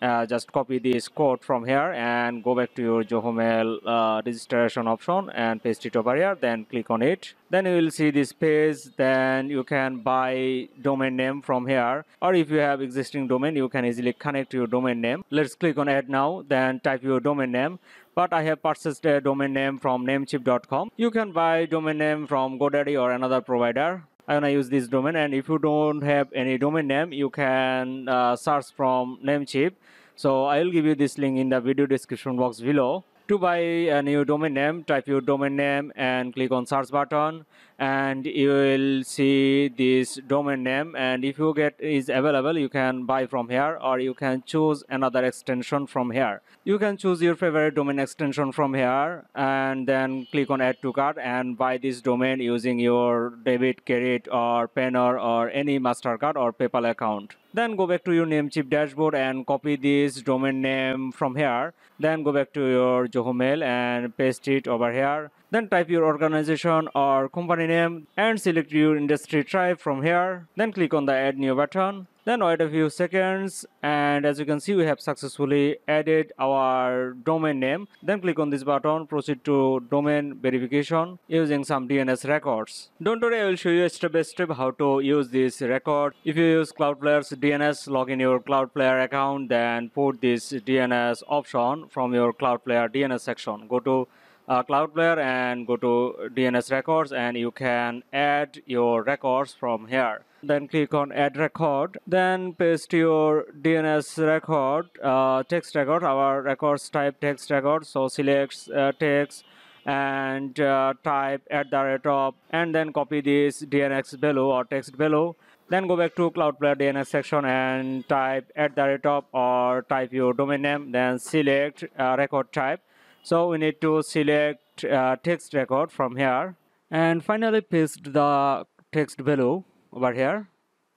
Uh, just copy this code from here and go back to your Zoho Mail uh, registration option and paste it over here. Then click on it. Then you will see this page. Then you can buy domain name from here, or if you have existing domain, you can easily connect your domain name. Let's click on add now. Then type your domain name. But I have purchased a domain name from Namecheap dot com. You can buy domain name from GoDaddy or another provider. I'm gonna use this domain, and if you don't have any domain name, you can uh, search from Namecheap. So I'll give you this link in the video description box below. To buy a new domain name, type your domain name and click on search button, and you will see this domain name, and if you get is available, you can buy from here, or you can choose another extension from here. You can choose your favorite domain extension from here, and then click on add to cart and buy this domain using your debit, credit, or Payoneer, or any Mastercard or PayPal account. Then go back to your Namecheap dashboard and copy this domain name from here. Then go back to your Zoho Mail and paste it over here. Then type your organization or company name and select your industry type from here. Then click on the add new button. Then wait a few seconds, and as you can see, we have successfully added our domain name. Then click on this button, proceed to domain verification using some D N S records. Don't worry, I will show you step by step how to use this record. If you use Cloudflare's D N S, log in your Cloudflare account, then put this D N S option from your Cloudflare D N S section. Go to Uh, Cloudflare and go to D N S records, and you can add your records from here. Then click on add record. Then paste your D N S record, uh, text record. Our records type text record, so select uh, text and uh, type at the rate of, and then copy this D N S value or text value. Then go back to Cloudflare D N S section and type at the rate of or type your domain name. Then select uh, record type. So we need to select uh, text record from here, and finally paste the text value over here.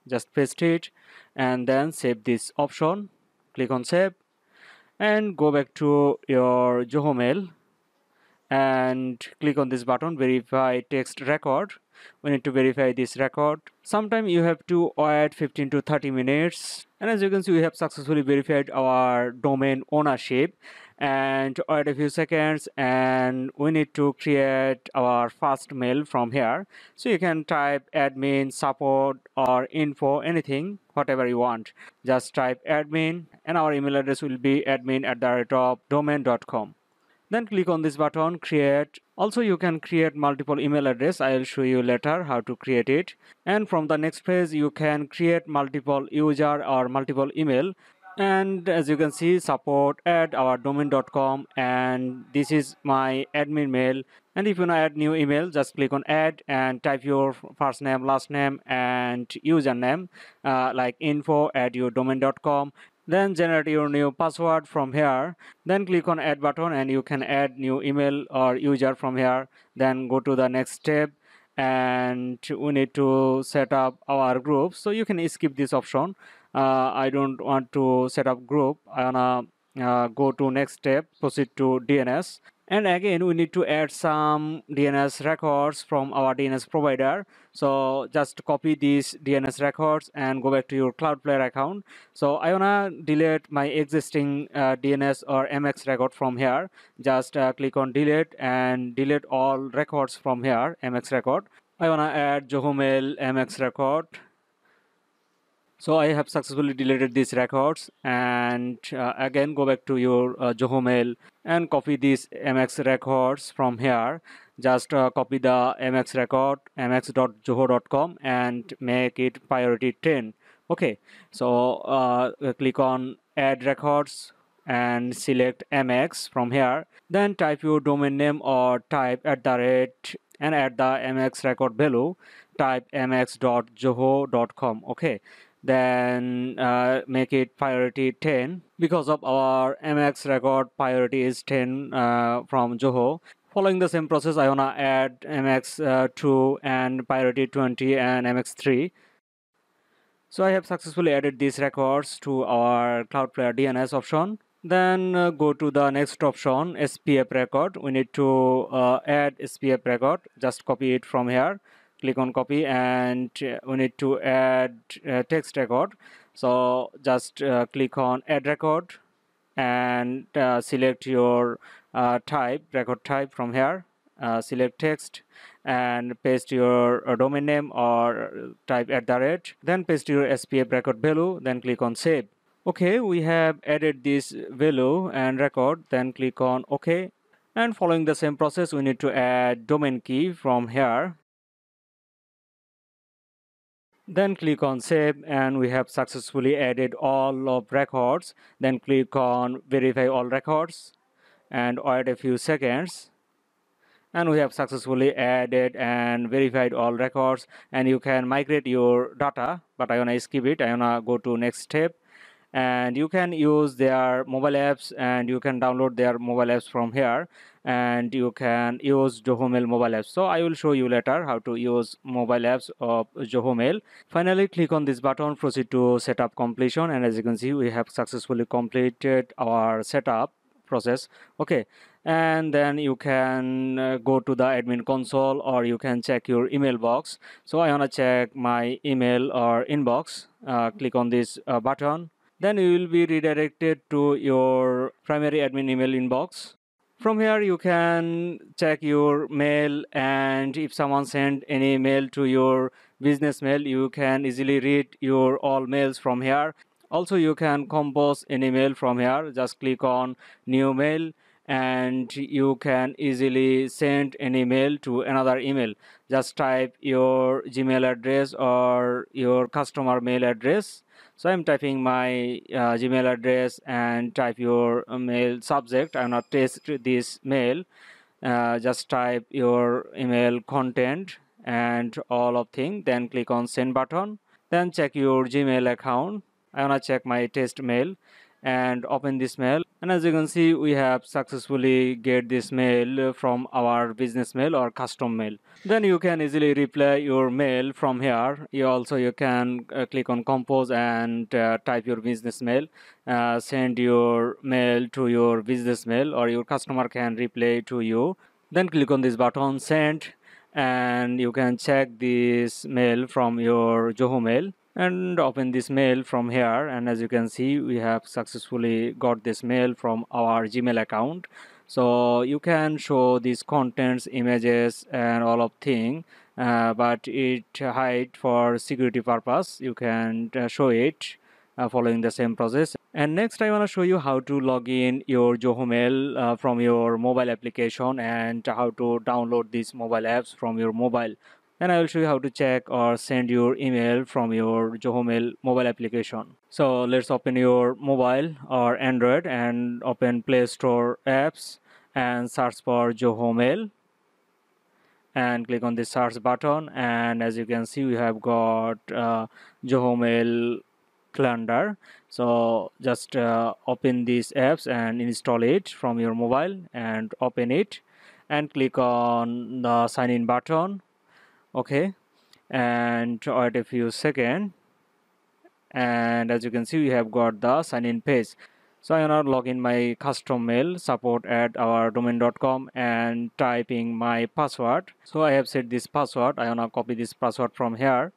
Just paste it and then save this option. Click on save and go back to your Zoho Mail and click on this button, verify text record. We need to verify this record. Sometime you have to wait fifteen to thirty minutes. And as you can see, we have successfully verified our domain ownership. and wait a few seconds, and we need to create our first mail from here. So you can type admin, support, or info, anything, whatever you want. Just type admin, and our email address will be admin at the rate of domain dot com. Then click on this button, create. Also, you can create multiple email address. I'll show you later how to create it. And from the next page, you can create multiple user or multiple email. And as you can see, support at our domain dot com, and this is my admin mail. And if you want to add new email, just click on add and type your first name, last name, and username, uh, like info at your domain dot com. Then generate your new password from here. Then click on add button, and you can add new email or user from here. Then go to the next step, and we need to set up our group. So you can skip this option. Uh, I don't want to set up group. I wanna uh, go to next step, proceed to D N S. And again, we need to add some D N S records from our D N S provider. So just copy these D N S records and go back to your Cloudflare account. So I wanna delete my existing uh, D N S or M X record from here. Just uh, click on delete and delete all records from here, M X record. I wanna add Zoho Mail M X record. So I have successfully deleted these records, and uh, again go back to your uh, Zoho Mail and copy these M X records from here. Just uh, copy the M X record, m x dot zoho dot com, and make it priority ten. Okay, so uh, click on add records and select M X from here. Then type your domain name or type at the rate and add the M X record below. Type m x dot zoho dot com. Okay. Then uh, make it priority ten. Because of our M X record priority is ten uh, from Zoho. Following the same process, I wanna add M X uh, two and priority twenty and M X three. So I have successfully added these records to our Cloudflare D N S option. Then uh, go to the next option, S P F record. We need to uh, add S P F record. Just copy it from here. Click on copy, and we need to add uh, text record. So just uh, click on add record and uh, select your uh, type, record type from here. Uh, select text and paste your uh, domain name or type at the rate. Then paste your S P F record value. Then click on save. Okay, we have added this value and record. Then click on OK. And following the same process, we need to add domain key from here. Then click on save, and we have successfully added all of records. Then click on verify all records and wait a few seconds. And we have successfully added and verified all records, and you can migrate your data, but I wanna skip it. I wanna go to next step, and you can use their mobile apps, and you can download their mobile apps from here, and you can use Zoho Mail mobile apps. So I will show you later how to use mobile apps of Zoho Mail. Finally, click on this button, proceed to setup completion, and as you can see, we have successfully completed our setup process. Okay, and then you can uh, go to the admin console, or you can check your email box. So I wanna check my email or inbox. Uh, click on this uh, button. Then you will be redirected to your primary admin email inbox. From here, you can check your mail, and if someone sent any mail to your business mail, you can easily read your all mails from here. Also, you can compose any mail from here. Just click on new mail, and you can easily send an email to another email. Just type your Gmail address or your customer mail address. So I'm typing my uh, Gmail address and type your mail subject. I'm not test this mail. Uh, just type your email content and all of thing. Then click on send button. Then check your Gmail account. I wanna check my test mail and open this mail, and as you can see, we have successfully get this mail from our business mail or custom mail. Then you can easily reply your mail from here. You also you can uh, click on compose and uh, type your business mail, uh, send your mail to your business mail, or your customer can reply to you. Then click on this button send, and you can check this mail from your Zoho Mail. and open this mail from here. And as you can see, we have successfully got this mail from our Gmail account. So you can show these contents, images and all of thing, uh, but it hide for security purpose. You can uh, show it uh, following the same process. And next I want to show you how to log in your Zoho Mail uh, from your mobile application and how to download these mobile apps from your mobile. And I will show you how to check or send your email from your Zoho Mail mobile application. So let's open your mobile or Android and open Play Store apps and search for Zoho Mail and click on the search button. And as you can see, we have got uh, Zoho Mail calendar. So just uh, open these apps and install it from your mobile and open it and click on the sign in button. Okay, and wait a few seconds, and as you can see, we have got the sign in page. So I'm gonna log in my custom mail support at our domain dot com and typing my password. So I have set this password. I'm gonna copy this password from here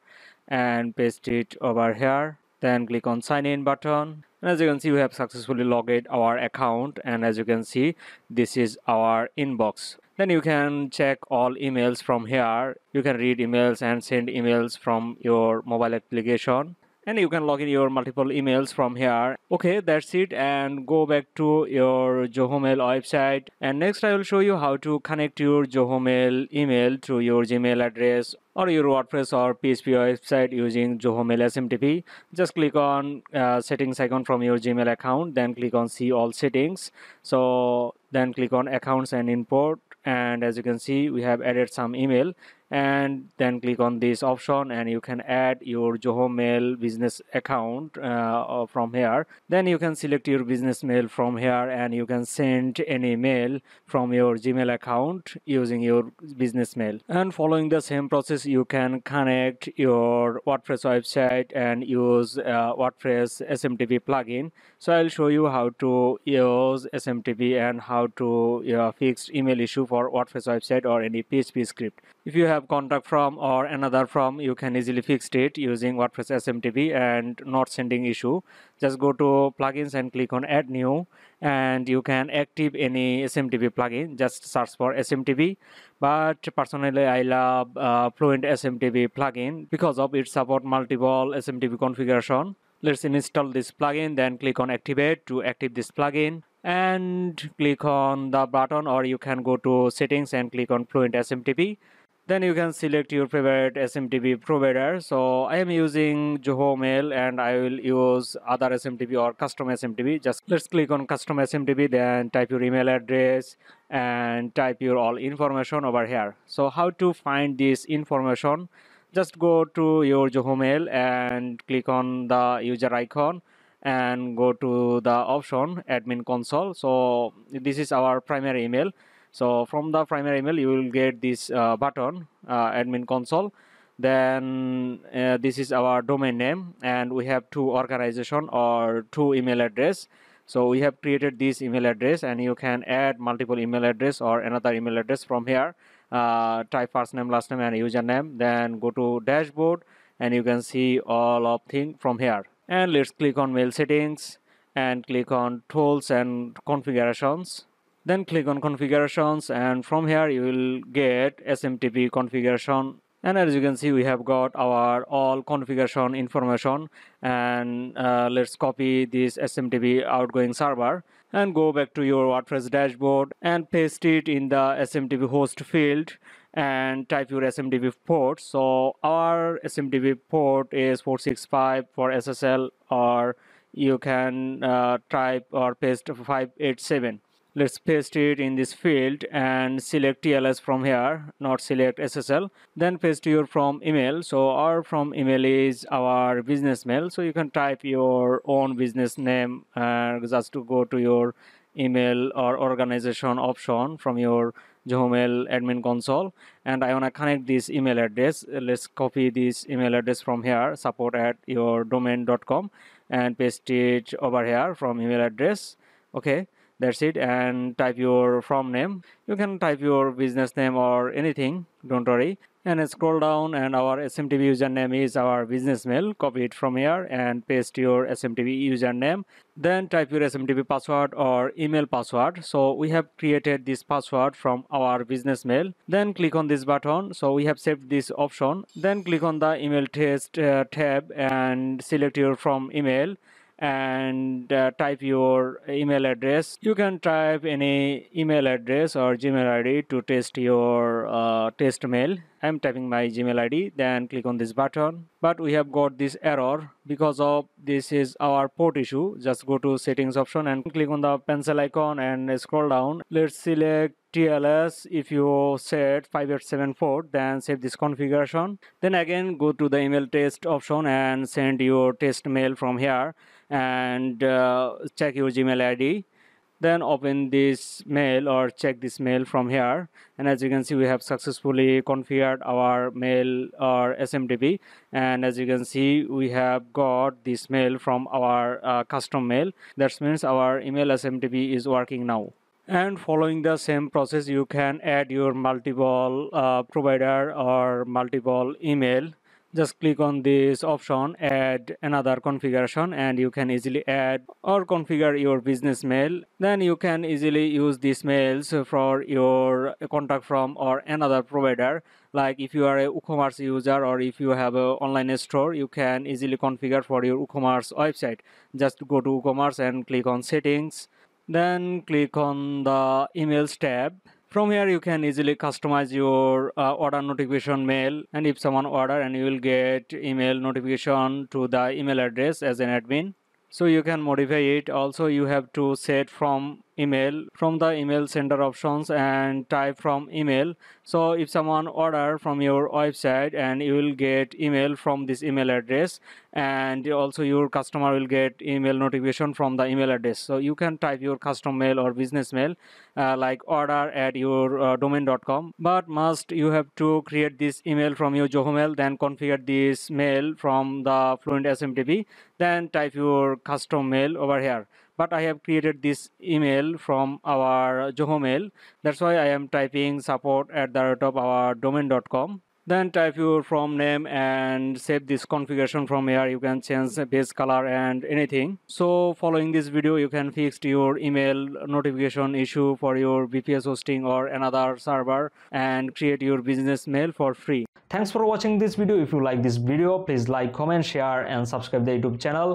and paste it over here, then click on sign in button. And as you can see, we have successfully logged our account, and as you can see, this is our inbox. Then you can check all emails from here. You can read emails and send emails from your mobile application. And you can log in your multiple emails from here. Okay, that's it, and go back to your Zoho Mail website. And next I will show you how to connect your Zoho Mail email to your Gmail address or your WordPress or P H P website using Zoho Mail S M T P. Just click on uh, settings icon from your Gmail account, then click on see all settings. So then click on accounts and import. And as you can see, we have added some email, and then click on this option and you can add your Zoho Mail business account uh, from here. Then you can select your business mail from here and you can send any mail from your Gmail account using your business mail. And following the same process, you can connect your WordPress website and use uh, WordPress S M T P plugin. So I'll show you how to use S M T P and how to you know, fix email issue for WordPress website or any P H P script. If you have have contact from or another from, you can easily fix it using WordPress S M T P and not sending issue. Just go to plugins and click on add new, and you can active any S M T P plugin. Just search for S M T P, but personally I love uh, Fluent S M T P plugin because of it support multiple S M T P configuration. Let's install this plugin, then click on activate to active this plugin and click on the button, or you can go to settings and click on Fluent S M T P. Then you can select your favorite S M T P provider. So I am using Zoho Mail and I will use other S M T P or custom S M T P. Just let's click on custom S M T P, then type your email address and type your all information over here. So how to find this information? Just go to your Zoho Mail and click on the user icon and go to the option admin console. So this is our primary email. So from the primary email, you will get this uh, button, uh, admin console. Then uh, this is our domain name, and we have two organization or two email address. So we have created this email address, and you can add multiple email address or another email address from here. Uh, type first name, last name, and username. Then go to dashboard, and you can see all of things from here. And let's click on mail settings, and click on tools and configurations. Then click on configurations, and from here you will get S M T P configuration. And as you can see, we have got our all configuration information. And uh, let's copy this S M T P outgoing server and go back to your WordPress dashboard and paste it in the S M T P host field and type your S M T P port. So our S M T P port is four sixty-five for S S L, or you can uh, type or paste five eighty-seven. Let's paste it in this field and select T L S from here, not select S S L. Then paste your from email. So our from email is our business mail. So you can type your own business name uh, just to go to your email or organization option from your Zoho Mail admin console. And I want to connect this email address. Let's copy this email address from here, support at your domain dot com, and paste it over here from email address. Okay. That's it, and type your from name. You can type your business name or anything, don't worry. and I scroll down, and our S M T P username is our business mail. Copy it from here and paste your S M T P username. Then type your S M T P password or email password. So we have created this password from our business mail. Then click on this button. So we have saved this option. Then click on the email test uh, tab and select your from email and uh, type your email address. You can type any email address or Gmail I D to test your uh, test mail. I'm typing my Gmail I D, then click on this button. But we have got this error because of this is our port issue. Just go to settings option and click on the pencil icon and scroll down. Let's select T L S. If you set five eight seven four, then save this configuration. Then again go to the email test option and send your test mail from here and uh, check your Gmail I D. Then open this mail or check this mail from here, and as you can see we have successfully configured our mail or S M T P, and as you can see we have got this mail from our uh, custom mail. That means our email S M T P is working now. And following the same process, you can add your multiple uh, provider or multiple email. Just click on this option, add another configuration, and you can easily add or configure your business mail. Then you can easily use these mails for your contact from or another provider. Like if you are a WooCommerce user or if you have an online store, you can easily configure for your WooCommerce website. Just go to WooCommerce and click on settings. Then click on the emails tab. From here you can easily customize your uh, order notification mail, and if someone order and you will get email notification to the email address as an admin. So you can modify it. Also you have to set from email from the email sender options and type from email. So if someone order from your website and you will get email from this email address, and also your customer will get email notification from the email address. So you can type your custom mail or business mail uh, like order at your uh, domain dot com, but must you have to create this email from your Zoho Mail, then configure this mail from the Fluent S M T P, then type your custom mail over here. But I have created this email from our Zoho Mail. That's why I am typing support at the rate of our domain dot com. Then type your from name and save this configuration from here. You can change the base color and anything. So following this video, you can fix your email notification issue for your V P S hosting or another server and create your business mail for free. Thanks for watching this video. If you like this video, please like, comment, share and subscribe the YouTube channel.